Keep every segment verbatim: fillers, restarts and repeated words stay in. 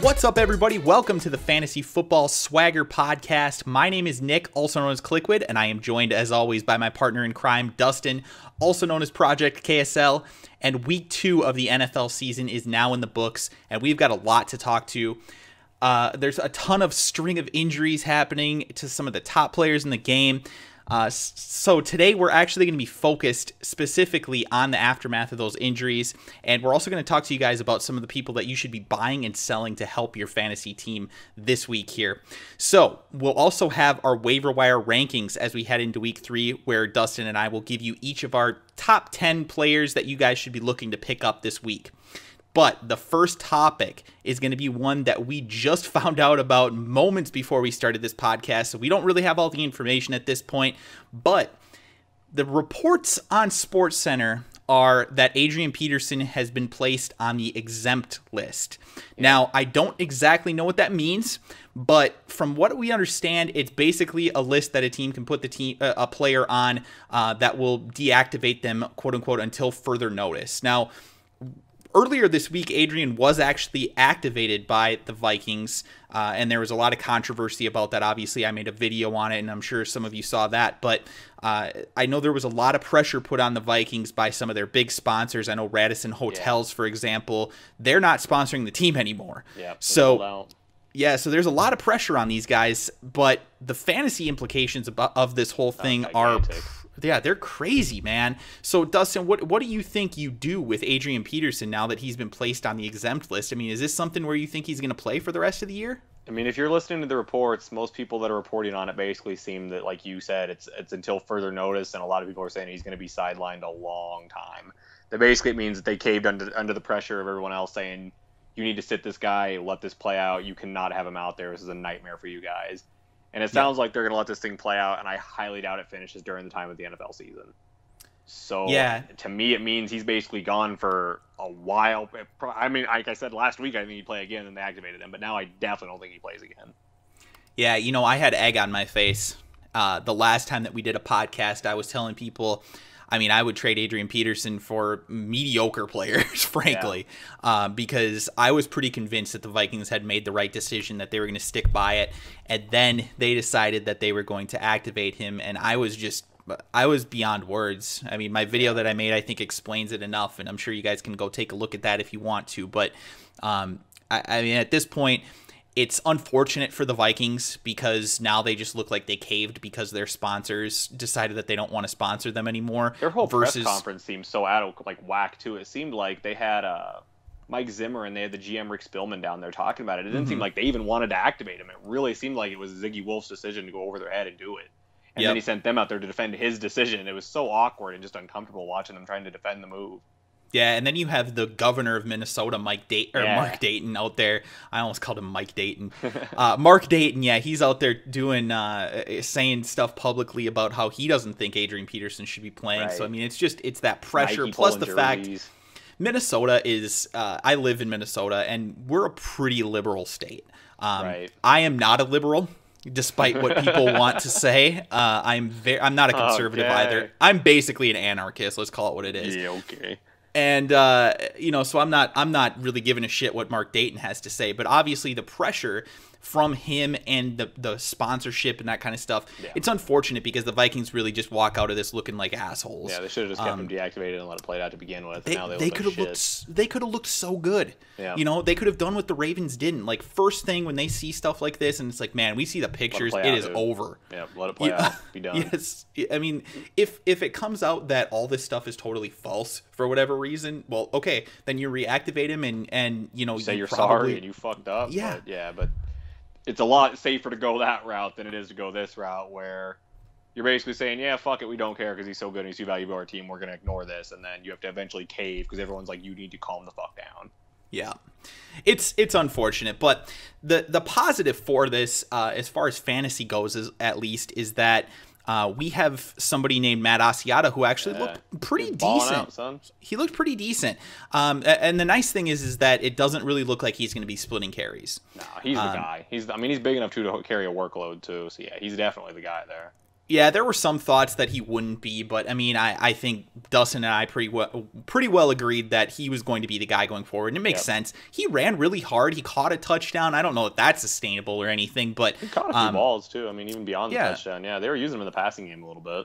What's up, everybody? Welcome to the Fantasy Football Swagger Podcast. My name is Nick, also known as Clickwid, and I am joined, as always, by my partner in crime, Dustin, also known as Project K S L. And week two of the N F L season is now in the books, and we've got a lot to talk to. Uh, there's a ton of string of injuries happening to some of the top players in the game. Uh, so today we're actually going to be focused specifically on the aftermath of those injuries, and we're also going to talk to you guys about some of the people that you should be buying and selling to help your fantasy team this week here. So we'll also have our waiver wire rankings as we head into week three, where Dustin and I will give you each of our top ten players that you guys should be looking to pick up this week. But the first topic is going to be one that we just found out about moments before we started this podcast, so we don't really have all the information at this point. But the reports on SportsCenter are that Adrian Peterson has been placed on the exempt list. Now, I don't exactly know what that means, but from what we understand, it's basically a list that a team can put the team, uh, a player on uh, that will deactivate them, quote unquote, until further notice. Now, earlier this week, Adrian was actually activated by the Vikings, uh, and there was a lot of controversy about that. Obviously, I made a video on it, and I'm sure some of you saw that, but uh, I know there was a lot of pressure put on the Vikings by some of their big sponsors. I know Radisson Hotels, yeah. for example, they're not sponsoring the team anymore. Yeah, so, yeah, so there's a lot of pressure on these guys, but the fantasy implications of this whole thing are... yeah, they're crazy, man. So, Dustin, what what do you think you do with Adrian Peterson now that he's been placed on the exempt list? I mean, is this something where you think he's going to play for the rest of the year? I mean, if you're listening to the reports, most people that are reporting on it basically seem that, like you said, it's it's until further notice, and a lot of people are saying he's going to be sidelined a long time. That basically means that they caved under under the pressure of everyone else saying, you need to sit this guy, let this play out, you cannot have him out there, this is a nightmare for you guys. And it sounds yeah. like they're going to let this thing play out, and I highly doubt it finishes during the time of the N F L season. So, yeah. to me, it means he's basically gone for a while. I mean, like I said last week, I think he'd play again, and they activated him, but now I definitely don't think he plays again. Yeah, you know, I had egg on my face. Uh, the last time that we did a podcast, I was telling people, I mean, I would trade Adrian Peterson for mediocre players, frankly, yeah. uh, because I was pretty convinced that the Vikings had made the right decision, that they were going to stick by it. And then they decided that they were going to activate him. And I was just, I was beyond words. I mean, my video that I made, I think, explains it enough. And I'm sure you guys can go take a look at that if you want to. But um, I, I mean, at this point, it's unfortunate for the Vikings because now they just look like they caved because their sponsors decided that they don't want to sponsor them anymore. Their whole versus... press conference seemed so out of like whack too. It seemed like they had uh, Mike Zimmer and they had the G M Rick Spielman down there talking about it. It didn't mm-hmm. seem like they even wanted to activate him. It really seemed like it was Ziggy Wolf's decision to go over their head and do it. And yep. then he sent them out there to defend his decision. It was so awkward and just uncomfortable watching them trying to defend the move. Yeah, and then you have the governor of Minnesota, Mike Dayton, or yeah. Mark Dayton, out there. I almost called him Mike Dayton. Uh, Mark Dayton, yeah, he's out there doing, uh, saying stuff publicly about how he doesn't think Adrian Peterson should be playing. Right. So I mean, it's just it's that pressure Nike plus the injuries. fact Minnesota is. Uh, I live in Minnesota, and we're a pretty liberal state. Um, right. I am not a liberal. Despite what people want to say, uh, I'm very. I'm not a conservative okay. either. I'm basically an anarchist. Let's call it what it is. Yeah. Okay. And, uh, you know, so I'm not I'm not really giving a shit what Mark Dayton has to say. But obviously the pressure from him and the, the sponsorship and that kind of stuff, yeah. it's unfortunate because the Vikings really just walk out of this looking like assholes. Yeah, they should have just kept um, him deactivated and let it play out to begin with. They, now they, they could have like looked they could have looked so good. Yeah. You know, they could have done what the Ravens didn't. Like, first thing when they see stuff like this and it's like, man, we see the pictures, it, it out, is dude. over. Yeah, let it play yeah. out. Be done. Yes. I mean, if if it comes out that all this stuff is totally false for whatever reason, well, okay, then you reactivate him and, and you know, you say you you're probably, sorry and you fucked up. Yeah. But, yeah, but it's a lot safer to go that route than it is to go this route where you're basically saying, yeah, fuck it, we don't care because he's so good and he's too valuable to our team, we're going to ignore this, and then you have to eventually cave because everyone's like, you need to calm the fuck down. Yeah, it's it's unfortunate, but the, the positive for this, uh, as far as fantasy goes, is, at least, is that Uh, we have somebody named Matt Asiata who actually yeah. looked pretty decent. Out, son. He looked pretty decent. Um, and the nice thing is, is that it doesn't really look like he's going to be splitting carries. No, he's um, the guy. He's, I mean, he's big enough too to carry a workload too. So yeah, he's definitely the guy there. Yeah, there were some thoughts that he wouldn't be, but I mean, I, I think Dustin and I pretty well, pretty well agreed that he was going to be the guy going forward, and it makes yep. sense. He ran really hard. He caught a touchdown. I don't know if that's sustainable or anything, but he caught a few um, balls too. I mean, even beyond yeah. the touchdown, yeah, they were using him in the passing game a little bit.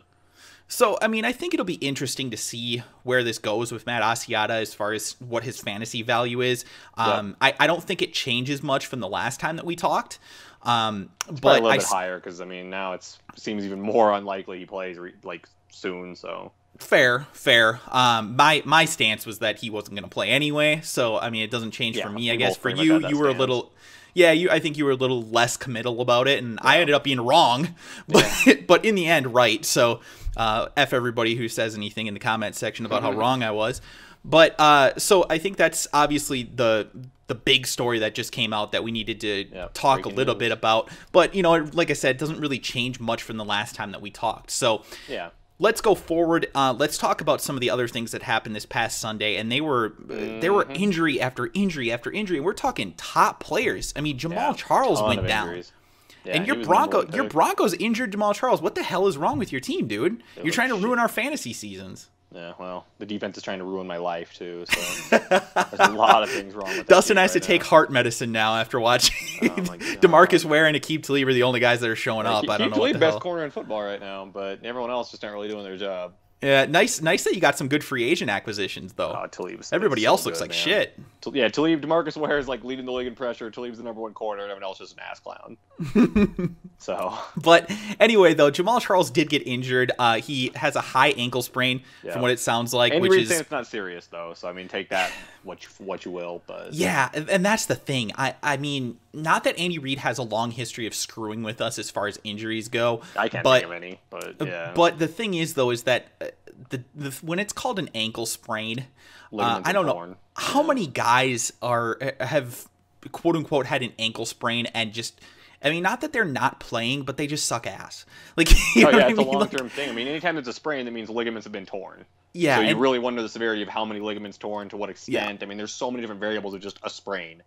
So, I mean, I think it'll be interesting to see where this goes with Matt Asiata as far as what his fantasy value is. Um, yeah. I, I don't think it changes much from the last time that we talked. Um, it's but a little I, bit higher because, I mean, now it's, it seems even more unlikely he plays re like soon. So fair, fair. Um, my my stance was that he wasn't going to play anyway. So, I mean, it doesn't change yeah, for me, I guess. For you, you stance. were a little... Yeah, you, I think you were a little less committal about it, and yeah. I ended up being wrong, but, yeah. but in the end, right. So uh, F everybody who says anything in the comment section about mm-hmm. how wrong I was. But uh, so I think that's obviously the the big story that just came out that we needed to yeah, talk a little news. bit about. But, you know, like I said, it doesn't really change much from the last time that we talked. So yeah. let's go forward. Uh, let's talk about some of the other things that happened this past Sunday, and they were mm-hmm. there were injury after injury after injury. And we're talking top players. I mean, Jamaal yeah, Charles went down, yeah, and your Bronco your Broncos injured Jamaal Charles. What the hell is wrong with your team, dude? It You're trying to shit. ruin our fantasy seasons. Yeah, well, the defense is trying to ruin my life too. So there's a lot of things wrong with that. Dustin has right to now. take heart medicine now after watching oh DeMarcus Ware and Aqib Talib are the only guys that are showing yeah, up. Aqib I don't know what the best hell. corner in football right now, but everyone else just not really doing their job. Yeah, nice, nice that you got some good free agent acquisitions though. Oh, Talib's everybody so else looks good, like man. shit. Yeah, Talib, DeMarcus Ware is like leading the league in pressure. Talib's the number one corner, and everyone else is just an ass clown. So, but anyway, though, Jamaal Charles did get injured. Uh, he has a high ankle sprain, yeah. from what it sounds like. And which is it's not serious though, so I mean, take that what you, what you will. But yeah, and that's the thing. I I mean, not that Andy Reid has a long history of screwing with us as far as injuries go. I can't but, think of any. But yeah. But the thing is though, is that The, the when it's called an ankle sprain, uh, I don't know how many guys are have quote unquote had an ankle sprain and just, I mean, not that they're not playing, but they just suck ass. Like, you know oh, yeah, what it's I mean? a long term like, thing. I mean, anytime it's a sprain, that means ligaments have been torn. Yeah, so you and, really wonder the severity of how many ligaments torn, to what extent. Yeah. I mean, there's so many different variables of just a sprain.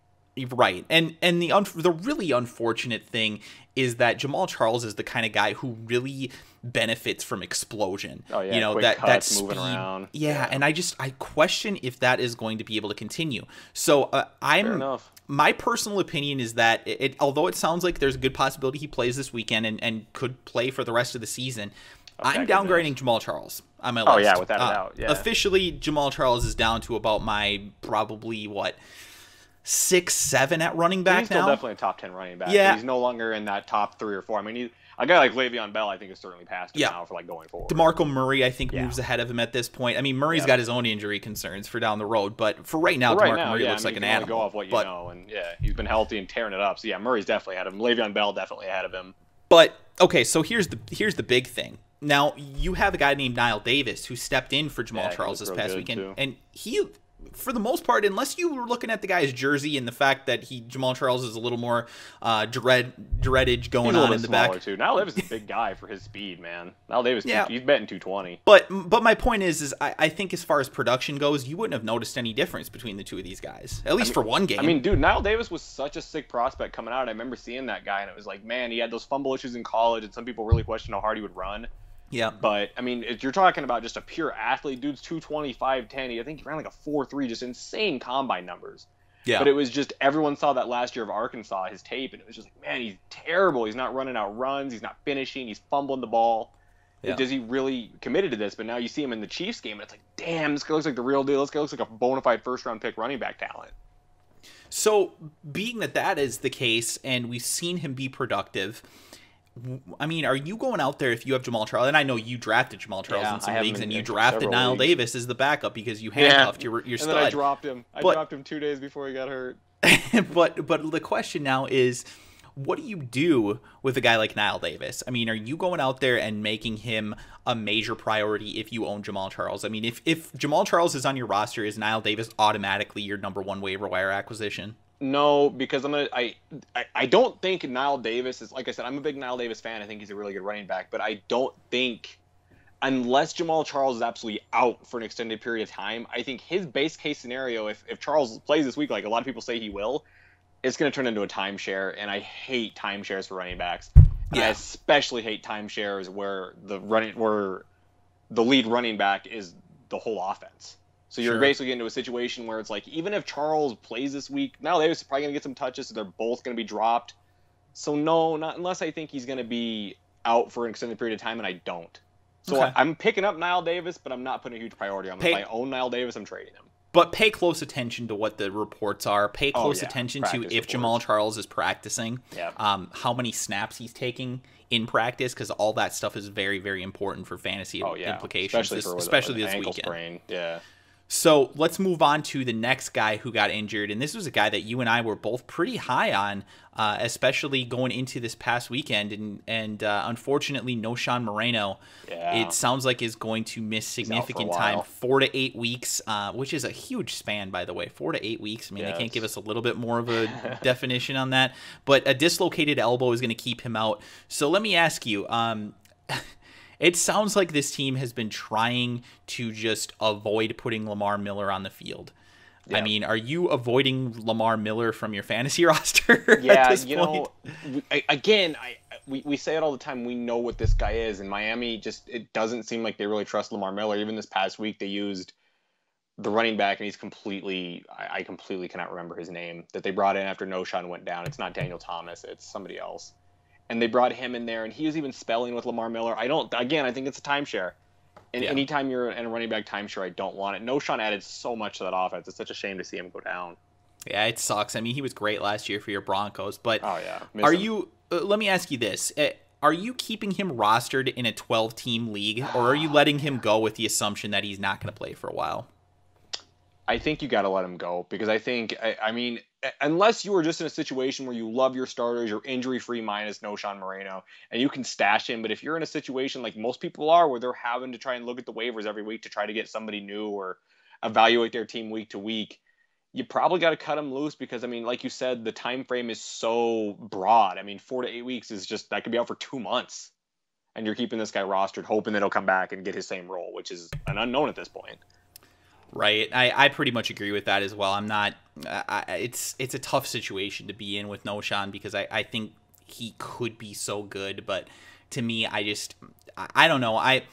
Right, and and the un the really unfortunate thing is that Jamaal Charles is the kind of guy who really benefits from explosion. Oh yeah, you know, that cuts, that speed, moving around. Yeah, yeah, and I just I question if that is going to be able to continue. So uh, I'm my personal opinion is that it, it although it sounds like there's a good possibility he plays this weekend and and could play for the rest of the season. I'm downgrading Jamaal Charles on my list. Oh yeah, without a doubt. Yeah, officially Jamaal Charles is down to about my probably what. six, seven at running back he's still now. He's definitely a top ten running back. Yeah. He's no longer in that top three or four. I mean, he, a guy like Le'Veon Bell, I think, is certainly past him yeah. now for like going forward. DeMarco Murray, I think, yeah. moves ahead of him at this point. I mean, Murray's yeah. got his own injury concerns for down the road, but for right now, for right DeMarco now, Murray yeah, looks I mean, like an animal. Go off what you but, know, and yeah, he's been healthy and tearing it up. So yeah, Murray's definitely ahead of him. Le'Veon Bell definitely ahead of him. But okay, so here's the here's the big thing. Now you have a guy named Knile Davis who stepped in for Jamaal yeah, Charles this past weekend, too. and he. For the most part, unless you were looking at the guy's jersey and the fact that he Jamaal Charles is a little more uh, dread dreadage going on in the back. Too. Knile Davis is a big guy for his speed, man. Knile Davis, yeah. he's betting two twenty. But but my point is, is I, I think as far as production goes, you wouldn't have noticed any difference between the two of these guys, at least I mean, for one game. I mean, dude, Knile Davis was such a sick prospect coming out. I remember seeing that guy, and it was like, man, he had those fumble issues in college, and some people really questioned how hard he would run. Yeah, but I mean, if you're talking about just a pure athlete, dude's two twenty, five ten. I think he ran like a four three, just insane combine numbers. Yeah, but it was just everyone saw that last year of Arkansas, his tape, and it was just like, man, he's terrible. He's not running out runs. He's not finishing. He's fumbling the ball. Yeah. Does he really committed to this? But now you see him in the Chiefs game, and it's like, damn, this guy looks like the real deal. This guy looks like a bona fide first round pick running back talent. So, being that that is the case, and we've seen him be productive. I mean, are you going out there if you have Jamaal Charles? And I know you drafted Jamaal Charles yeah, in some leagues, and you drafted Knile weeks. Davis as the backup because you handcuffed yeah. your your stud. And then I dropped him. I but, dropped him two days before he got hurt. but but the question now is, what do you do with a guy like Knile Davis? I mean, are you going out there and making him a major priority if you own Jamaal Charles? I mean, if if Jamaal Charles is on your roster, is Knile Davis automatically your number one waiver wire acquisition? No, because I'm gonna. I, I I don't think Knile Davis is, like I said, I'm a big Knile Davis fan. I think he's a really good running back, but I don't think, unless Jamaal Charles is absolutely out for an extended period of time, I think his base case scenario, if if Charles plays this week, like a lot of people say he will, it's gonna turn into a timeshare, and I hate timeshares for running backs. Yeah. I especially hate timeshares where the running where the lead running back is the whole offense. So you're sure. basically getting into a situation where it's like, even if Charles plays this week, now they're probably going to get some touches, so they're both going to be dropped. So no, not unless I think he's going to be out for an extended period of time, and I don't. So okay. I, I'm picking up Knile Davis, but I'm not putting a huge priority on him. Pay, if I own Knile Davis, I'm trading him. But pay close attention to what the reports are. Pay close oh, yeah. attention Practice to if reports. Jamaal Charles is practicing, yeah. um, how many snaps he's taking in practice, because all that stuff is very, very important for fantasy oh, yeah. implications, especially, this, especially this weekend. Sprain. Yeah. So let's move on to the next guy who got injured. And this was a guy that you and I were both pretty high on, uh, especially going into this past weekend. And, and uh, unfortunately, Knowshon Moreno, yeah. it sounds like, is going to miss significant time, four to eight weeks, uh, which is a huge span, by the way, four to eight weeks. I mean, yes. they can't give us a little bit more of a definition on that. But a dislocated elbow is going to keep him out. So let me ask you, um, it sounds like this team has been trying to just avoid putting Lamar Miller on the field. Yeah. I mean, are you avoiding Lamar Miller from your fantasy roster? Yeah, at this you point? know, I, again, I we, we say it all the time. We know what this guy is. And Miami just, it doesn't seem like they really trust Lamar Miller. Even this past week, they used the running back, and he's completely, I, I completely cannot remember his name, that they brought in after Knowshon went down. It's not Daniel Thomas. It's somebody else. And they brought him in there, and he was even spelling with Lamar Miller. I don't, again, I think it's a timeshare. And yeah. anytime you're in a running back timeshare, I don't want it. Knowshon added so much to that offense. It's such a shame to see him go down. Yeah, it sucks. I mean, he was great last year for your Broncos. But oh, yeah. are him. you, uh, let me ask you this. Uh, are you keeping him rostered in a twelve team league, or are you letting him go with the assumption that he's not going to play for a while? I think you got to let him go, because I think, I, I mean, unless you are just in a situation where you love your starters, you're injury-free minus Knowshon Moreno, and you can stash him. But if you're in a situation like most people are, where they're having to try and look at the waivers every week to try to get somebody new or evaluate their team week to week, you probably got to cut him loose, because, I mean, like you said, the time frame is so broad. I mean, four to eight weeks is just, that could be out for two months. And you're keeping this guy rostered, hoping that he'll come back and get his same role, which is an unknown at this point. Right. I, I pretty much agree with that as well. I'm not I, it's it's a tough situation to be in with Knowshon, because I, I think he could be so good. But to me, I just I, I don't know. I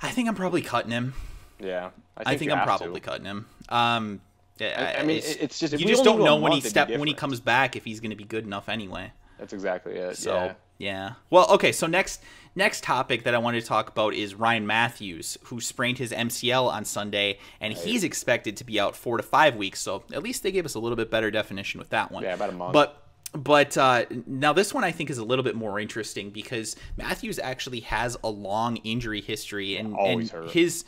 I think I'm probably cutting him. Yeah, I think, I think I'm probably to. cutting him. Um, I, I mean, it's, it's just you just don't know when he step when he comes back if he's going to be good enough anyway. That's exactly it. So. Yeah. Yeah. Well, okay, so next next topic that I wanted to talk about is Ryan Mathews, who sprained his M C L on Sunday, and right. he's expected to be out four to five weeks, so at least they gave us a little bit better definition with that one. Yeah, about a month. But but uh, now this one I think is a little bit more interesting, because Mathews actually has a long injury history, and, and his,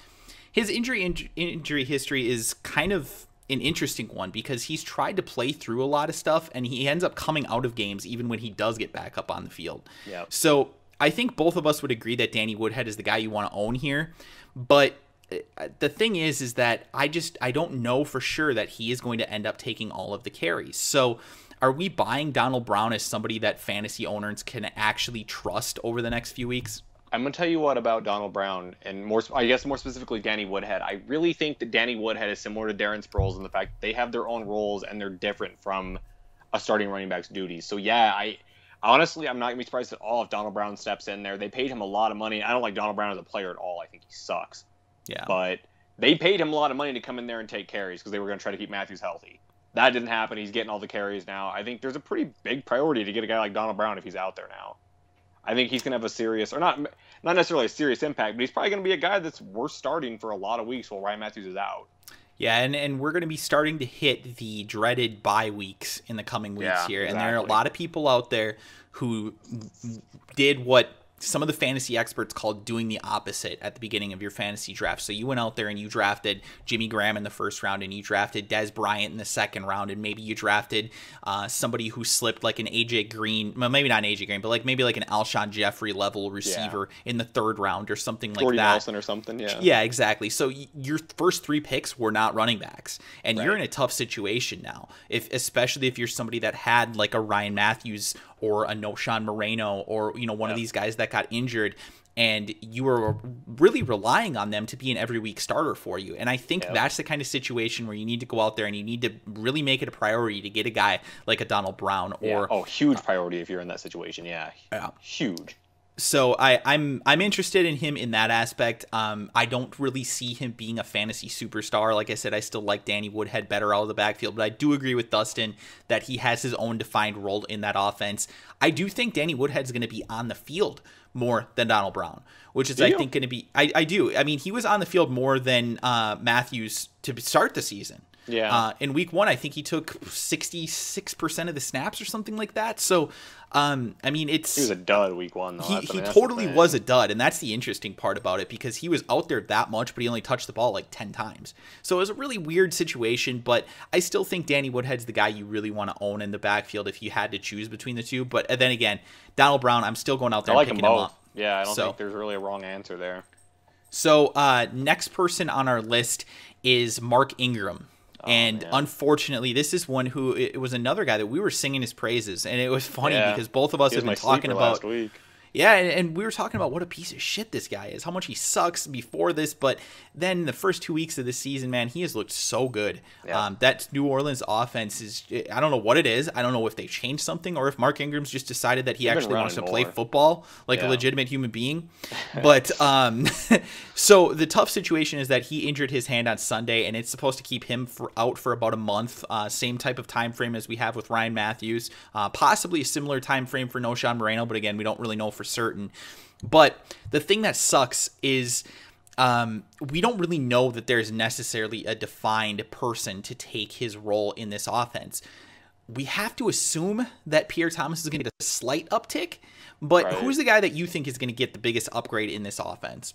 his injury in, injury history is kind of an interesting one, because he's tried to play through a lot of stuff, and he ends up coming out of games even when he does get back up on the field. Yeah. So I think both of us would agree that Danny Woodhead is the guy you want to own here. But the thing is, is that I just, I don't know for sure that he is going to end up taking all of the carries. So are we buying Donald Brown as somebody that fantasy owners can actually trust over the next few weeks? I'm going to tell you what about Donald Brown, and more, I guess more specifically Danny Woodhead. I really think that Danny Woodhead is similar to Darren Sproles in the fact that they have their own roles and they're different from a starting running back's duties. So, yeah, I honestly, I'm not going to be surprised at all if Donald Brown steps in there. They paid him a lot of money. I don't like Donald Brown as a player at all. I think he sucks. Yeah. But they paid him a lot of money to come in there and take carries because they were going to try to keep Mathews healthy. That didn't happen. He's getting all the carries now. I think there's a pretty big priority to get a guy like Donald Brown if he's out there now. I think he's going to have a serious, or not not necessarily a serious impact, but he's probably going to be a guy that's worth starting for a lot of weeks while Ryan Mathews is out. Yeah, and, and we're going to be starting to hit the dreaded bye weeks in the coming weeks yeah, here. Exactly. And there are a lot of people out there who did what some of the fantasy experts called doing the opposite at the beginning of your fantasy draft. So you went out there and you drafted Jimmy Graham in the first round, and you drafted Dez Bryant in the second round, and maybe you drafted uh, somebody who slipped, like an A J Green, well, maybe not an A J Green, but like maybe like an Alshon Jeffery level receiver yeah. in the third round or something like Jordy that. Nelson or something, yeah. Yeah, exactly. So your first three picks were not running backs, and right. you're in a tough situation now, if especially if you're somebody that had like a Ryan Mathews or a Knowshon Moreno or, you know, one yeah. of these guys that got injured, and you were really relying on them to be an every week starter for you. And I think yep. that's the kind of situation where you need to go out there and you need to really make it a priority to get a guy like a Donald Brown or yeah. oh, huge priority if you're in that situation. Yeah, yeah. huge. So I, I'm I'm interested in him in that aspect. Um, I don't really see him being a fantasy superstar. Like I said, I still like Danny Woodhead better out of the backfield, but I do agree with Dustin that he has his own defined role in that offense. I do think Danny Woodhead's going to be on the field more than Donald Brown, which is, do I you? think, going to be – I I do. I mean, he was on the field more than uh, Matthews to start the season. Yeah. Uh, in week one, I think he took sixty-six percent of the snaps or something like that. So, um, I mean, it's... He was a dud week one, though. He, I mean, he totally was a dud, and that's the interesting part about it, because he was out there that much, but he only touched the ball like ten times. So it was a really weird situation, but I still think Danny Woodhead's the guy you really want to own in the backfield if you had to choose between the two. But then again, Donald Brown, I'm still going out there I like and picking him, him up. Yeah, I don't so. think there's really a wrong answer there. So uh, next person on our list is Mark Ingram. Oh, and man. unfortunately, this is one who it was another guy that we were singing his praises. And it was funny yeah. because both of us have been talking about last week. Yeah, and, and we were talking about what a piece of shit this guy is, how much he sucks before this. But then the first two weeks of the season, man, he has looked so good. Yeah. Um, that New Orleans offense is, I don't know what it is. I don't know if they changed something or if Mark Ingram's just decided that he He's actually wants to more. play football like yeah. a legitimate human being. But um, so the tough situation is that he injured his hand on Sunday, and it's supposed to keep him for, out for about a month. Uh, same type of time frame as we have with Ryan Mathews, uh, possibly a similar time frame for Knowshon Moreno. But again, we don't really know for certain. But the thing that sucks is um, we don't really know that there's necessarily a defined person to take his role in this offense. We have to assume that Pierre Thomas is going to get a slight uptick, but right. who's the guy that you think is going to get the biggest upgrade in this offense?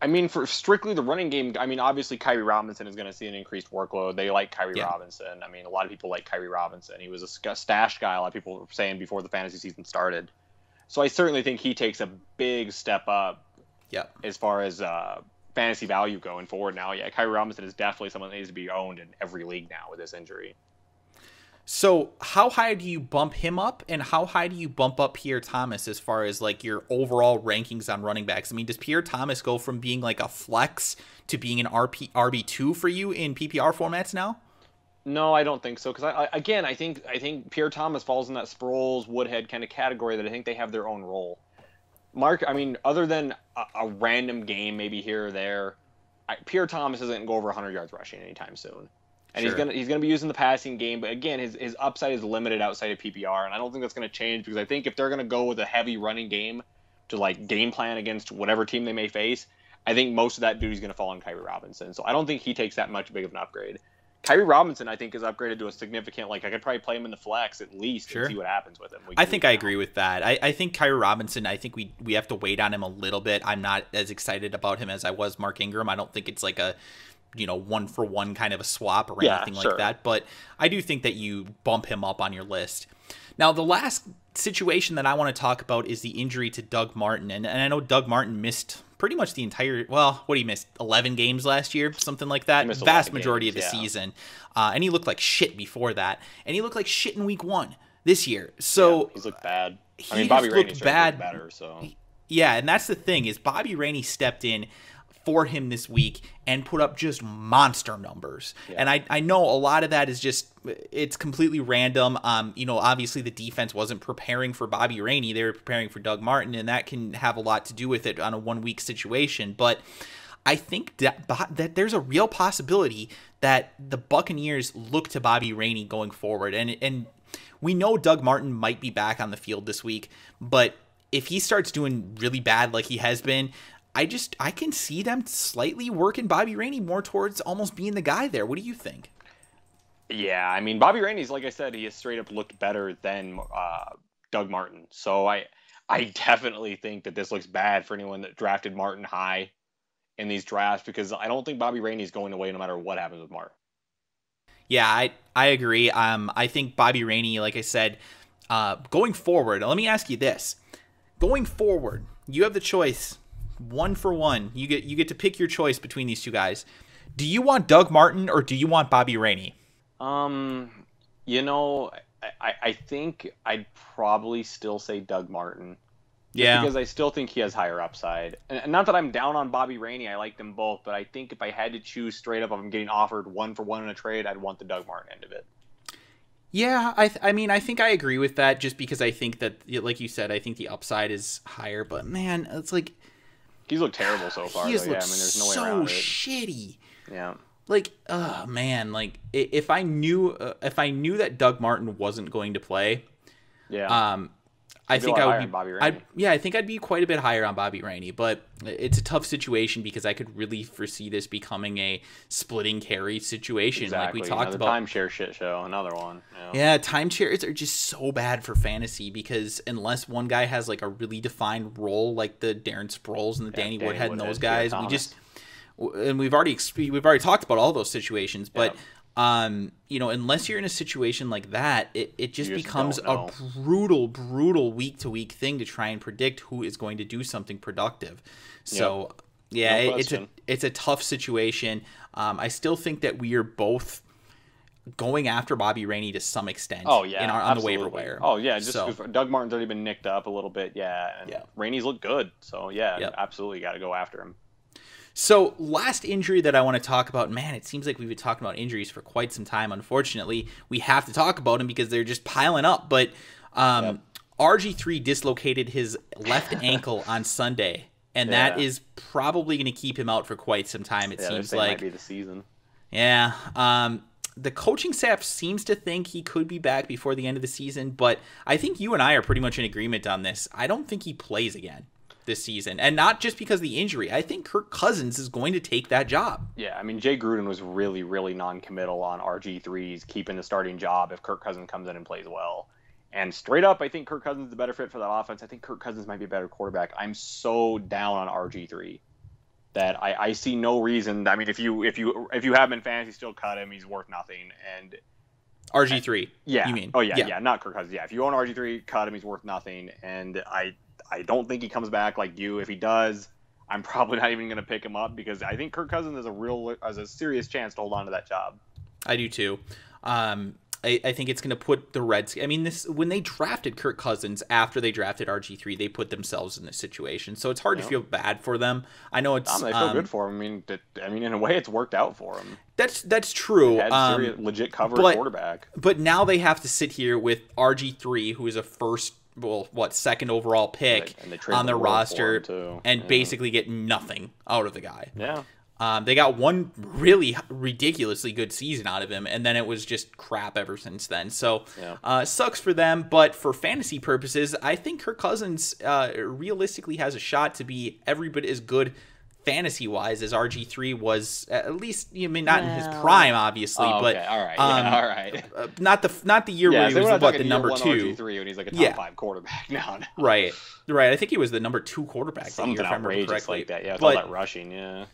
I mean, for strictly the running game, I mean, obviously Kyrie Robinson is going to see an increased workload. They like Kyrie yeah. Robinson. I mean, a lot of people like Kyrie Robinson. He was a stash guy, a lot of people were saying before the fantasy season started. So I certainly think he takes a big step up yep. as far as uh, fantasy value going forward now. Yeah, Kyrie Robinson is definitely someone that needs to be owned in every league now with this injury. So how high do you bump him up, and how high do you bump up Pierre Thomas as far as like your overall rankings on running backs? I mean, does Pierre Thomas go from being like a flex to being an R B two for you in P P R formats now? No, I don't think so. Because I, I, again, I think I think Pierre Thomas falls in that Sproles Woodhead kind of category that I think they have their own role. Mark, I mean, other than a, a random game maybe here or there, I, Pierre Thomas isn't going to go over one hundred yards rushing anytime soon, and sure. he's gonna he's gonna be using the passing game. But again, his his upside is limited outside of P P R, and I don't think that's going to change, because I think if they're going to go with a heavy running game to like game plan against whatever team they may face, I think most of that duty is going to fall on Kyrie Robinson. So I don't think he takes that much big of an upgrade. Kyrie Robinson, I think, is upgraded to a significant, like, I could probably play him in the flex at least sure. and see what happens with him. We I think I agree with that. I, I think Kyrie Robinson, I think we, we have to wait on him a little bit. I'm not as excited about him as I was Mark Ingram. I don't think it's like a, you know, one-for-one kind of a swap or yeah, anything sure. like that. But I do think that you bump him up on your list. Now, the last situation that I want to talk about is the injury to Doug Martin. And, and I know Doug Martin missed pretty much the entire, well, what he missed, eleven games last year, something like that, vast majority games, of the yeah. season. Uh, and he looked like shit before that. And he looked like shit in week one this year. So yeah, he's looked bad. I mean, Bobby Rainey looked bad. Better, so. Yeah, and that's the thing, is Bobby Rainey stepped in for him this week and put up just monster numbers. Yeah. And I, I know a lot of that is just, it's completely random. Um, you know, obviously the defense wasn't preparing for Bobby Rainey. They were preparing for Doug Martin, and that can have a lot to do with it on a one-week situation. But I think that, that there's a real possibility that the Buccaneers look to Bobby Rainey going forward. And, and we know Doug Martin might be back on the field this week, but if he starts doing really bad like he has been, I just, I can see them slightly working Bobby Rainey more towards almost being the guy there. What do you think? Yeah, I mean, Bobby Rainey's, like I said, he has straight up looked better than uh, Doug Martin. So I, I definitely think that this looks bad for anyone that drafted Martin high in these drafts, because I don't think Bobby Rainey is going away no matter what happens with Martin. Yeah, I, I agree. Um, I think Bobby Rainey, like I said, uh, going forward, let me ask you this. Going forward, you have the choice, one for one. You get you get to pick your choice between these two guys. Do you want Doug Martin or do you want Bobby Rainey? Um, you know, I, I think I'd probably still say Doug Martin. Yeah. Because I still think he has higher upside. And not that I'm down on Bobby Rainey. I like them both. But I think if I had to choose straight up, I'm getting offered one for one in a trade, I'd want the Doug Martin end of it. Yeah, I, th I mean, I think I agree with that just because I think that, like you said, I think the upside is higher. But, man, it's like... He's looked terrible so far. He's looked yeah, I mean, there's no so way around it. Shitty. Yeah. Like, oh, man, like if I knew uh, if I knew that Doug Martin wasn't going to play, yeah, um, I think I would be. Bobby Rainey. I'd, yeah, I think I'd be quite a bit higher on Bobby Rainey, but it's a tough situation because I could really foresee this becoming a splitting carry situation, exactly. like we talked another about. Timeshare shit show, another one. Yeah, yeah, timeshares are just so bad for fantasy because unless one guy has like a really defined role, like the Darren Sproles and the yeah, Danny, Danny Woodhead and those guys, we just. And we've already we've already talked about all those situations, but yeah. um, you know, unless you're in a situation like that, it it just, just becomes a brutal, brutal week to week thing to try and predict who is going to do something productive. So yeah, yeah no it, it's a it's a tough situation. Um, I still think that we are both going after Bobby Rainey to some extent. Oh yeah, in our, on the waiver wire. Oh yeah, just so. Doug Martin's already been nicked up a little bit. Yeah, and yeah. Rainey's looked good, so yeah, yep. absolutely got to go after him. So last injury that I want to talk about, man, it seems like we've been talking about injuries for quite some time. Unfortunately, we have to talk about them because they're just piling up. But um, yep. R G three dislocated his left ankle on Sunday, and yeah. that is probably going to keep him out for quite some time. It yeah, seems like might be the season. Yeah. Um, the coaching staff seems to think he could be back before the end of the season, but I think you and I are pretty much in agreement on this. I don't think he plays again this season, and not just because of the injury. I think Kirk Cousins is going to take that job. Yeah, I mean, Jay Gruden was really, really non-committal on R G three's keeping the starting job if Kirk Cousins comes in and plays well. And straight up, I think Kirk Cousins is the better fit for that offense. I think Kirk Cousins might be a better quarterback. I'm so down on R G three that I, I see no reason. I mean, if you if you if you have him in fantasy, still cut hhim. He's worth nothing. And R G three, I, yeah, you mean? Oh yeah, yeah, yeah, not Kirk Cousins. Yeah, if you own R G three, cut him. He's worth nothing. And I. I don't think he comes back like you. If he does, I'm probably not even going to pick him up because I think Kirk Cousins has a real, has a serious chance to hold on to that job. I do too. Um, I, I think it's going to put the Reds. I mean, this when they drafted Kirk Cousins after they drafted R G three, they put themselves in this situation. So it's hard yeah. to feel bad for them. I know it's. Um, they feel um, good for him. I mean, that, I mean, in a way, it's worked out for him. That's that's true. They had serious, um, legit cover but, quarterback. But now they have to sit here with R G three, who is a first. Well, what second overall pick and they, and they on their roster and yeah. basically get nothing out of the guy. Yeah. Um, they got one really ridiculously good season out of him, and then it was just crap ever since then. So yeah. uh, sucks for them, but for fantasy purposes, I think Kirk Cousins uh, realistically has a shot to be every bit as good fantasy-wise as R G three was, at least, I mean, not well, in his prime, obviously, oh, okay. but all right, um, yeah, all right. uh, not the not the year yeah, where he so was what, the number two. R G three when he's like a top yeah. five quarterback now. No. Right, right. I think he was the number two quarterback. Something that year, outrageous if I remember correctly. Like that. Yeah, with but, all that rushing. Yeah,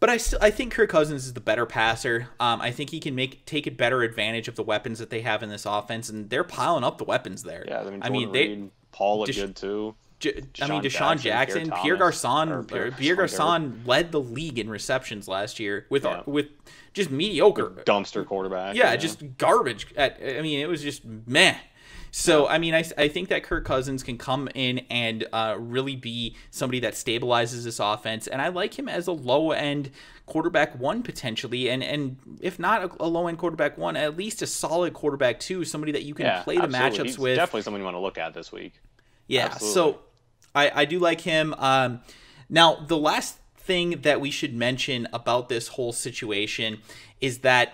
but I still I think Kirk Cousins is the better passer. Um, I think he can make take a better advantage of the weapons that they have in this offense, and they're piling up the weapons there. Yeah, I mean, Jordan I mean they Reed, Paul looked good too. J Deshaun I mean, Deshaun Jackson, Jackson Pierre, Pierre Garçon, Pierre, Pierre Garçon led the league in receptions last year with yeah. with just mediocre with dumpster quarterback. Yeah, yeah, just garbage. At, I mean, it was just meh. So, yeah. I mean, I, I think that Kirk Cousins can come in and uh, really be somebody that stabilizes this offense. And I like him as a low-end quarterback one potentially. And, and if not a, a low-end quarterback one, at least a solid quarterback two, somebody that you can yeah, play the absolutely. matchups He's with. Definitely someone you want to look at this week. Yeah, absolutely. So... I, I do like him. Um, now, the last thing that we should mention about this whole situation is that,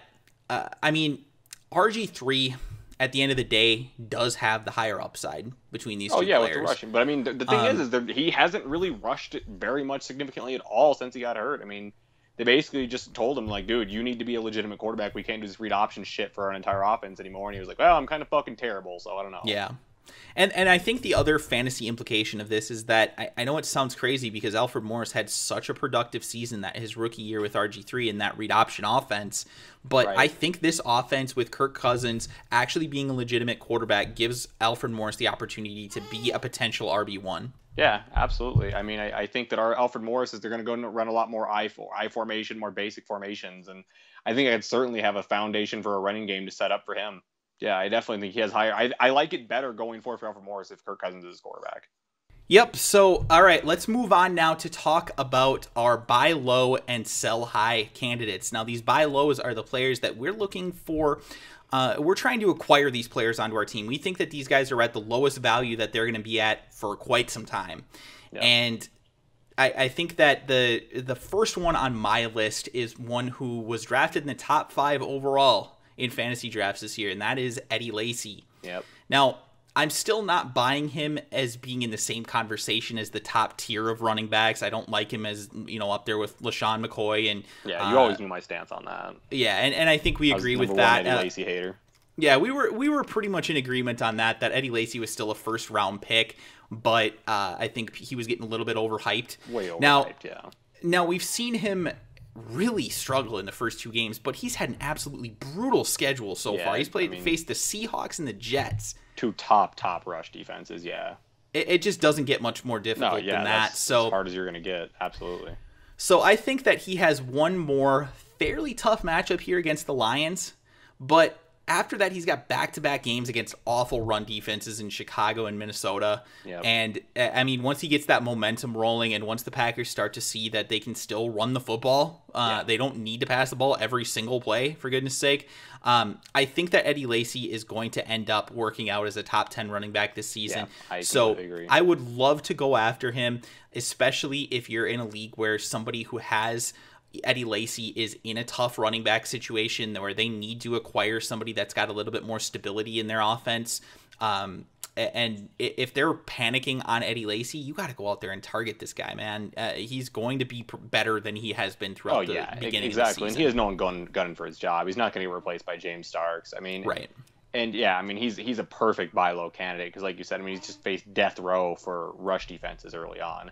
uh, I mean, R G three, at the end of the day, does have the higher upside between these oh, two yeah, players. Oh, yeah, with the rushing. But, I mean, the, the thing um, is, is he hasn't really rushed it very much significantly at all since he got hurt. I mean, they basically just told him, like, dude, you need to be a legitimate quarterback. We can't do this read option shit for our entire offense anymore. And he was like, well, I'm kind of fucking terrible, so I don't know. Yeah. And and I think the other fantasy implication of this is that I, I know it sounds crazy because Alfred Morris had such a productive season that his rookie year with R G three and that read option offense. But right. I think this offense with Kirk Cousins actually being a legitimate quarterback gives Alfred Morris the opportunity to be a potential R B one. Yeah, absolutely. I mean, I, I think that our Alfred Morris is they're going to go and run a lot more I for I formation, more basic formations. And I think I'd certainly have a foundation for a running game to set up for him. Yeah, I definitely think he has higher. I, I like it better going forward for Alfred Morris if Kirk Cousins is his quarterback. Yep. So, all right, let's move on now to talk about our buy low and sell high candidates. Now, these buy lows are the players that we're looking for. Uh, we're trying to acquire these players onto our team. We think that these guys are at the lowest value that they're going to be at for quite some time. Yeah. And I, I think that the the first one on my list is one who was drafted in the top five overall in fantasy drafts this year, and that is Eddie Lacy. Yep. Now, I'm still not buying him as being in the same conversation as the top tier of running backs. I don't like him as, you know, up there with LaShawn McCoy. And yeah, you uh, always knew my stance on that. Yeah, and, and I think we I agree with that. Eddie uh, Lacy hater. Yeah, we were we were pretty much in agreement on that, that Eddie Lacy was still a first round pick, but uh, I think he was getting a little bit overhyped. Way overhyped, now, yeah. Now, we've seen him really struggle in the first two games, but he's had an absolutely brutal schedule so yeah, far. He's played I mean, faced the Seahawks and the Jets. Two top, top rush defenses, yeah. It, it just doesn't get much more difficult no, yeah, than that. That's, so, as hard as you're going to get, absolutely. So I think that he has one more fairly tough matchup here against the Lions, but after that, he's got back-to-back games against awful run defenses in Chicago and Minnesota. Yep. And, I mean, once he gets that momentum rolling and once the Packers start to see that they can still run the football, uh, yeah. they don't need to pass the ball every single play, for goodness sake. Um, I think that Eddie Lacy is going to end up working out as a top ten running back this season. Yeah, I so agree. I would love to go after him, especially if you're in a league where somebody who has – Eddie Lacy is in a tough running back situation where they need to acquire somebody that's got a little bit more stability in their offense. Um, and if they're panicking on Eddie Lacy, you got to go out there and target this guy, man. Uh, he's going to be better than he has been throughout oh, the yeah, beginning exactly. of the season. And he has no one gun, gunning for his job. He's not going to be replaced by James Starks. I mean, right. And yeah, I mean, he's, he's a perfect buy low candidate. Cause like you said, I mean, he's just faced death row for rush defenses early on.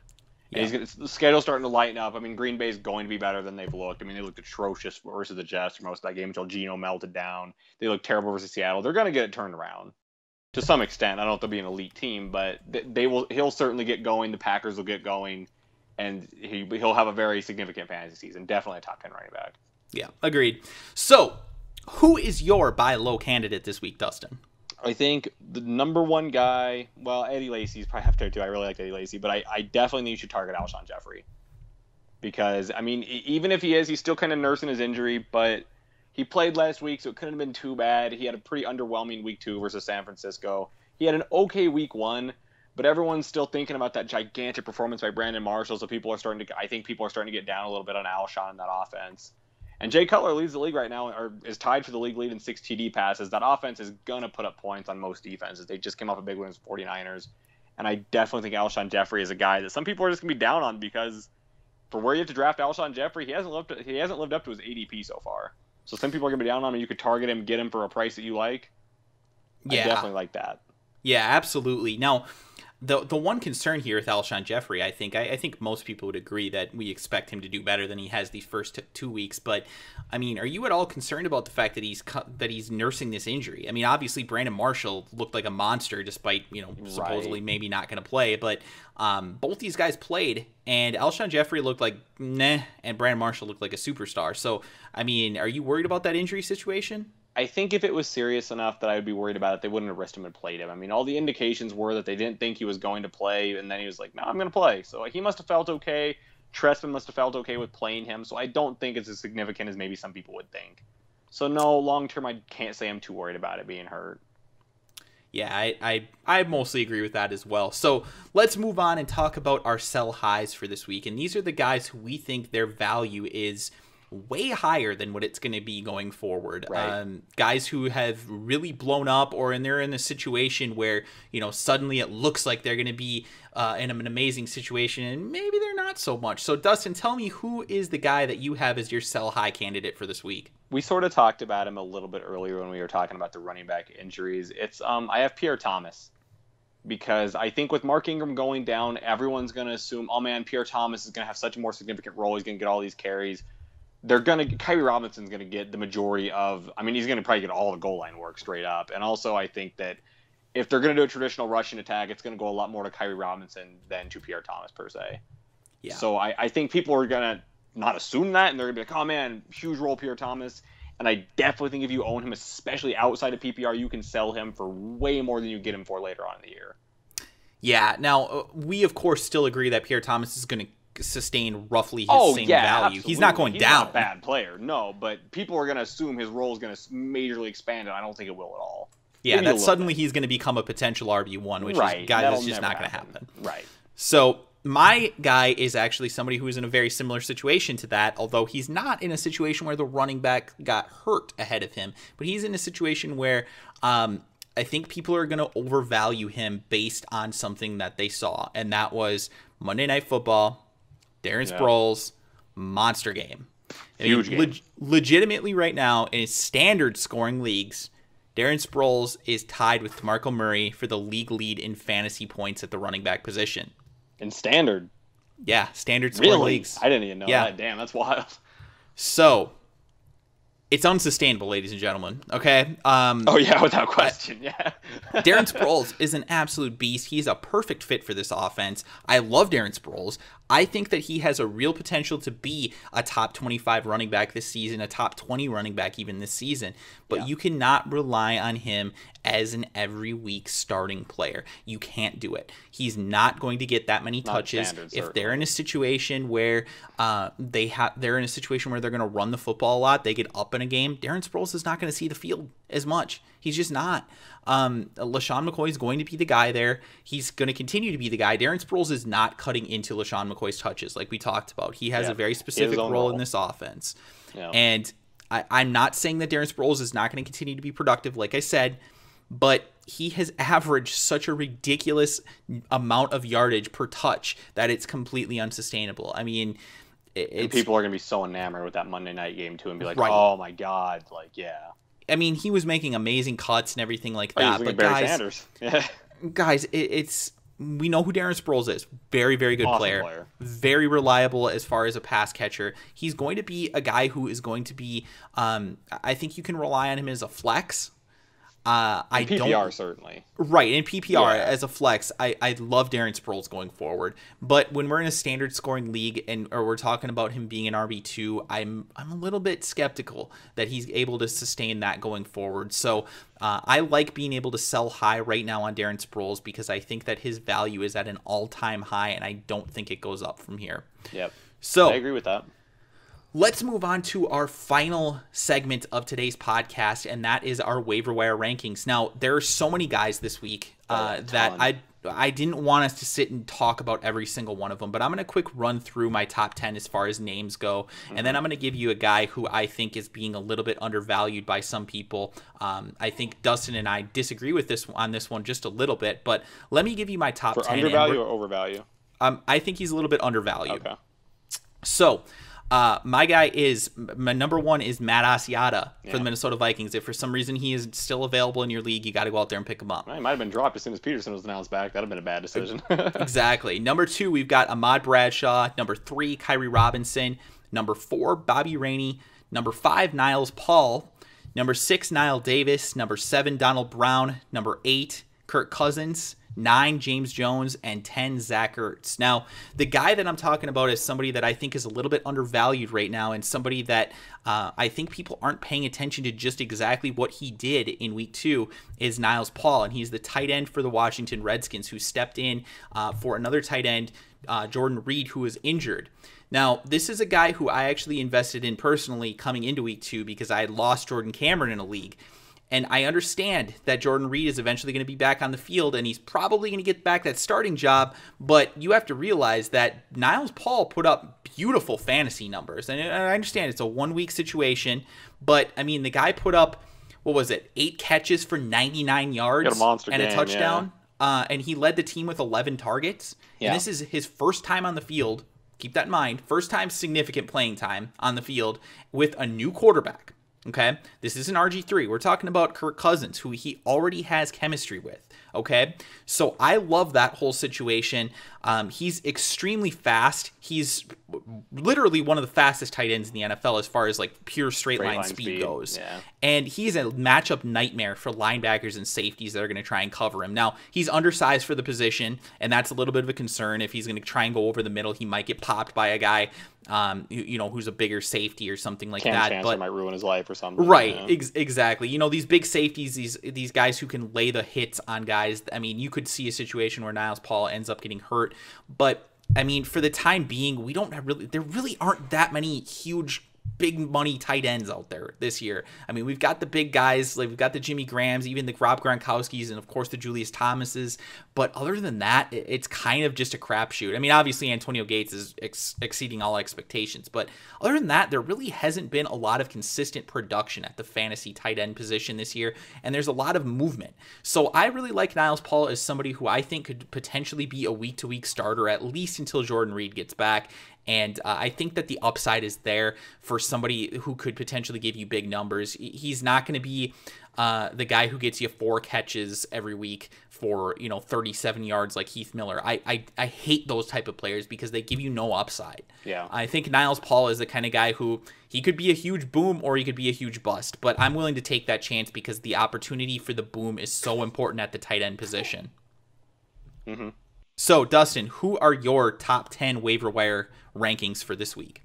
Yeah. He's gonna, the schedule's starting to lighten up. I mean, Green Bay's going to be better than they've looked. I mean, they looked atrocious versus the Jets for most of that game until Geno melted down. They looked terrible versus Seattle. They're going to get it turned around to some extent. I don't know if they'll be an elite team, but they will. He'll certainly get going. The Packers will get going, and he, he'll have a very significant fantasy season. Definitely a top ten running back. Yeah, agreed. So, who is your buy low candidate this week, Dustin? I think the number one guy, well, Eddie Lacy's probably up there too. I really like Eddie Lacy, but I, I definitely think you should target Alshon Jeffery. Because, I mean, even if he is, he's still kind of nursing his injury, but he played last week, so it couldn't have been too bad. He had a pretty underwhelming week two versus San Francisco. He had an okay week one, but everyone's still thinking about that gigantic performance by Brandon Marshall, so people are starting to, I think people are starting to get down a little bit on Alshon in that offense. And Jay Cutler leads the league right now, or is tied for the league lead in six T D passes. That offense is going to put up points on most defenses. They just came off a big win against the forty-niners. And I definitely think Alshon Jeffery is a guy that some people are just going to be down on because for where you have to draft Alshon Jeffery, he hasn't lived to, he hasn't lived up to his A D P so far. So some people are going to be down on him. You could target him, get him for a price that you like. Yeah. I definitely like that. Yeah, absolutely. Now, The the one concern here with Alshon Jeffery, I think, I, I think most people would agree that we expect him to do better than he has these first t two weeks. But, I mean, are you at all concerned about the fact that he's that he's nursing this injury? I mean, obviously Brandon Marshall looked like a monster, despite you know right. supposedly maybe not going to play. But um, both these guys played, and Alshon Jeffery looked like nah, and Brandon Marshall looked like a superstar. So, I mean, are you worried about that injury situation? I think if it was serious enough that I would be worried about it, they wouldn't have risked him and played him. I mean, all the indications were that they didn't think he was going to play, and then he was like, no, I'm going to play. So he must have felt okay. Tressman must have felt okay with playing him. So I don't think it's as significant as maybe some people would think. So no, long term, I can't say I'm too worried about it being hurt. Yeah, I, I, I mostly agree with that as well. So let's move on and talk about our sell highs for this week. And these are the guys who we think their value is way higher than what it's going to be going forward. Right. Um, guys who have really blown up, or and they're in a situation where, you know, suddenly it looks like they're going to be uh, in an amazing situation, and maybe they're not so much. So Dustin, tell me, who is the guy that you have as your sell high candidate for this week? We sort of talked about him a little bit earlier when we were talking about the running back injuries. It's um, I have Pierre Thomas. because I think with Mark Ingram going down, everyone's going to assume, oh man, Pierre Thomas is going to have such a more significant role. He's going to get all these carries. They're going to, Kyrie Robinson's going to get the majority of, I mean, he's going to probably get all the goal line work straight up. And also I think that if they're going to do a traditional rushing attack, it's going to go a lot more to Kyrie Robinson than to Pierre Thomas per se. Yeah. So I, I think people are going to not assume that, and they're going to be like, oh man, huge role Pierre Thomas. And I definitely think if you own him, especially outside of P P R, you can sell him for way more than you get him for later on in the year. Yeah. Now, we, of course, still agree that Pierre Thomas is going to sustain roughly his oh, same yeah, value. Absolutely. He's not going He's down. Not a bad player, no. But people are going to assume his role is going to majorly expand, and I don't think it will at all. Yeah, Maybe that suddenly bit. he's going to become a potential R B one, which right. is, guys, is just not going to happen. Right. So my guy is actually somebody who is in a very similar situation to that, although he's not in a situation where the running back got hurt ahead of him, but he's in a situation where um, I think people are going to overvalue him based on something that they saw, and that was Monday Night Football, Darren yeah. Sproles, monster game. Huge game. Leg legitimately right now in standard scoring leagues, Darren Sproles is tied with DeMarco Murray for the league lead in fantasy points at the running back position. In standard. Yeah, standard scoring really? leagues. I didn't even know yeah. that. Damn, that's wild. So, it's unsustainable, ladies and gentlemen, okay? Um, oh, yeah, without question, yeah. Darren Sproles is an absolute beast. He's a perfect fit for this offense. I love Darren Sproles. I think that he has a real potential to be a top twenty-five running back this season, a top twenty running back even this season. But yeah. you cannot rely on him as an every week starting player. You can't do it. He's not going to get that many not touches standard, if they're in a situation where uh, they have. They're in a situation where they're going to run the football a lot. They get up in a game. Darren Sproles is not going to see the field as much. He's just not. Um, LaShawn McCoy is going to be the guy there. He's going to continue to be the guy. Darren Sproles is not cutting into LaShawn McCoy's touches like we talked about. He has yeah. a very specific role, role in this offense. Yeah. And I, I'm not saying that Darren Sproles is not going to continue to be productive, like I said, but he has averaged such a ridiculous amount of yardage per touch that it's completely unsustainable. I mean, it's, people are going to be so enamored with that Monday night game, too, and be like, right. oh, my God, like, yeah. I mean, he was making amazing cuts and everything like that. Oh, but guys, guys, it, it's we know who Darren Sproles is. Very, very good awesome player. player. Very reliable as far as a pass catcher. He's going to be a guy who is going to be. Um, I think you can rely on him as a flex. Uh, I in P P R don't, certainly right in P P R yeah. as a flex. I I love Darren Sproles going forward, but when we're in a standard scoring league and or we're talking about him being an R B two, I'm I'm a little bit skeptical that he's able to sustain that going forward. So uh, I like being able to sell high right now on Darren Sproles because I think that his value is at an all time high, and I don't think it goes up from here. Yep. So I agree with that. Let's move on to our final segment of today's podcast, and that is our waiver wire rankings. Now, there are so many guys this week uh, oh, that I I didn't want us to sit and talk about every single one of them, but I'm going to quick run through my top ten as far as names go, mm-hmm. and then I'm going to give you a guy who I think is being a little bit undervalued by some people. Um, I think Dustin and I disagree with this on this one just a little bit, but let me give you my top For ten. Undervalue or overvalue? Um, I think he's a little bit undervalued. Okay. So Uh, my guy is, my number one is Matt Asiata yeah. for the Minnesota Vikings. If for some reason he is still available in your league, you got to go out there and pick him up. He might have been dropped as soon as Peterson was announced back. That would have been a bad decision. Exactly. Number two, we've got Ahmad Bradshaw. Number three, Kyrie Robinson. Number four, Bobby Rainey. Number five, Niles Paul. Number six, Knile Davis. Number seven, Donald Brown. Number eight, Kirk Cousins. Nine, James Jones, and ten, Zach Ertz. Now, the guy that I'm talking about is somebody that I think is a little bit undervalued right now and somebody that uh, I think people aren't paying attention to just exactly what he did in week two is Niles Paul, and he's the tight end for the Washington Redskins who stepped in uh, for another tight end, uh, Jordan Reed, who was injured. Now, this is a guy who I actually invested in personally coming into week two because I had lost Jordan Cameron in a league. And I understand that Jordan Reed is eventually going to be back on the field, and he's probably going to get back that starting job. But you have to realize that Niles Paul put up beautiful fantasy numbers. And I understand it's a one-week situation, but, I mean, the guy put up, what was it, eight catches for ninety-nine yards a monster and game, a touchdown. Yeah. Uh, and he led the team with eleven targets. Yeah. And this is his first time on the field. Keep that in mind. First time significant playing time on the field with a new quarterback. okay? This isn't R G three. We're talking about Kirk Cousins, who he already has chemistry with, okay? So I love that whole situation. Um, he's extremely fast. He's literally one of the fastest tight ends in the N F L as far as, like, pure straight, straight line, line speed, speed goes. Yeah. And he's a matchup nightmare for linebackers and safeties that are going to try and cover him. Now, he's undersized for the position, and that's a little bit of a concern. If he's going to try and go over the middle, he might get popped by a guy Um, you, you know, who's a bigger safety or something like Cam that. Chancellor but might ruin his life or something. Right, you know? ex exactly. You know, these big safeties, these these guys who can lay the hits on guys. I mean, you could see a situation where Niles Paul ends up getting hurt, but I mean, for the time being, we don't have really. There really aren't that many huge, big money tight ends out there this year. I mean, we've got the big guys, like we've got the Jimmy Grahams, even the Rob Gronkowskis, and of course the Julius Thomases. But other than that, it's kind of just a crapshoot. I mean, obviously Antonio Gates is ex exceeding all expectations, but other than that, there really hasn't been a lot of consistent production at the fantasy tight end position this year, and there's a lot of movement. So I really like Niles Paul as somebody who I think could potentially be a week-to-week starter, at least until Jordan Reed gets back. And uh, I think that the upside is there for somebody who could potentially give you big numbers. He's not going to be uh, the guy who gets you four catches every week for, you know, thirty-seven yards like Heath Miller. I, I, I hate those type of players because they give you no upside. Yeah, I think Niles Paul is the kind of guy who he could be a huge boom or he could be a huge bust. But I'm willing to take that chance because the opportunity for the boom is so important at the tight end position. Mm-hmm. So, Dustin, who are your top ten waiver wire rankings for this week?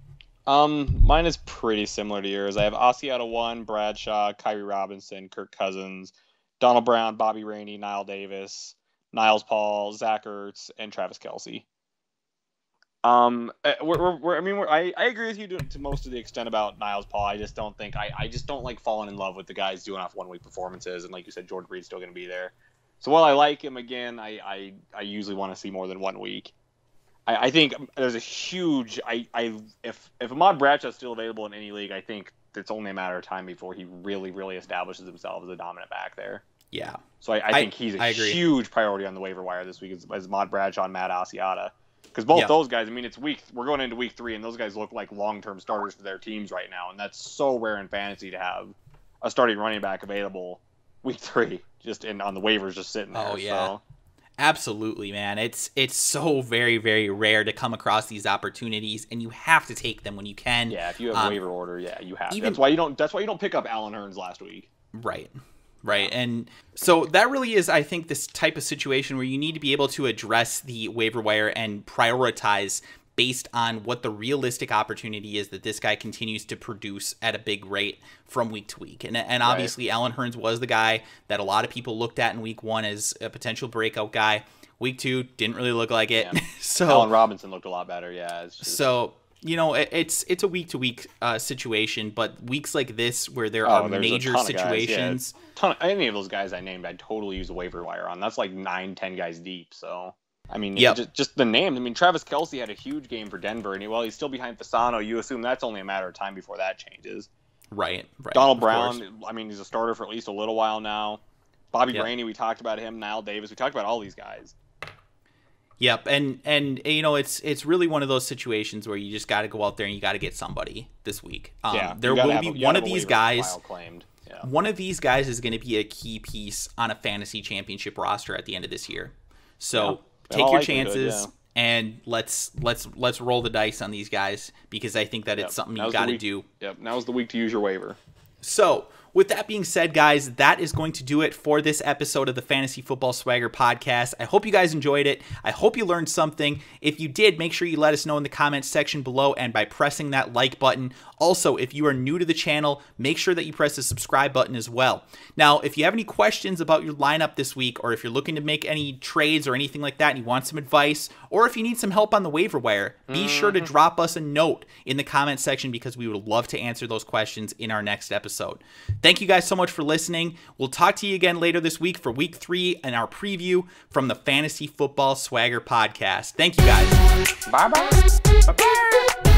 Um, mine is pretty similar to yours. I have Asiata one, Bradshaw, Kyrie Robinson, Kirk Cousins, Donald Brown, Bobby Rainey, Knile Davis, Niles Paul, Zach Ertz, and Travis Kelce. Um, we're, we're, we're, I mean, we're, I, I agree with you to, to most of the extent about Niles Paul. I just don't think I, I just don't like falling in love with the guys doing off one week performances. And like you said, Jordan Reed's still going to be there. So while I like him, again, I, I, I usually want to see more than one week. I, I think there's a huge I, – I, if, if Ahmad Bradshaw's still available in any league, I think it's only a matter of time before he really, really establishes himself as a dominant back there. Yeah. So I, I, I think he's a huge priority on the waiver wire this week is, is Ahmad Bradshaw and Matt Asiata. Because both yeah. those guys, I mean, it's week – we're going into week three, and those guys look like long-term starters for their teams right now, and that's so rare in fantasy to have a starting running back available week three. Just in on the waivers, just sitting there. Oh yeah, so. Absolutely, man. It's it's so very very rare to come across these opportunities, and you have to take them when you can. Yeah, if you have um, waiver order, yeah, you have. Even, that's why you don't. That's why you don't pick up Allen Hurns last week. Right, right, and so that really is, I think, this type of situation where you need to be able to address the waiver wire and prioritize based on what the realistic opportunity is that this guy continues to produce at a big rate from week to week. And, and obviously, right. Allen Hurns was the guy that a lot of people looked at in week one as a potential breakout guy. Week two didn't really look like it. Yeah. So Allen Robinson looked a lot better. Yeah. It's just... So, you know, it, it's it's a week to week uh, situation, but weeks like this where there oh, are major situations. Of yeah, ton of, any of those guys I named, I'd totally use a waiver wire on. That's like nine, ten guys deep. So. I mean, yep. just, just the names. I mean, Travis Kelce had a huge game for Denver, and he, well, he's still behind Fasano. You assume that's only a matter of time before that changes. Right, right. Donald Brown, course. I mean, he's a starter for at least a little while now. Bobby yep. Rainey, we talked about him. Knile Davis, we talked about all these guys. Yep, and, and you know, it's it's really one of those situations where you just got to go out there and you got to get somebody this week. Um, yeah, there will be a, one of these guys claimed. Yeah. One of these guys is going to be a key piece on a fantasy championship roster at the end of this year. So... Yeah. Take your chances yeah. and let's let's let's roll the dice on these guys because I think that yep. it's something you got to do. Yep, now's the week to use your waiver. So, with that being said, guys, that is going to do it for this episode of the Fantasy Football Swagger Podcast. I hope you guys enjoyed it. I hope you learned something. If you did, make sure you let us know in the comments section below and by pressing that like button. Also, if you are new to the channel, make sure that you press the subscribe button as well. Now, if you have any questions about your lineup this week, or if you're looking to make any trades or anything like that and you want some advice, or if you need some help on the waiver wire, be sure to drop us a note in the comments section because we would love to answer those questions in our next episode. Thank you guys so much for listening. We'll talk to you again later this week for week three and our preview from the Fantasy Football Swagger Podcast. Thank you guys. Bye-bye. Bye-bye.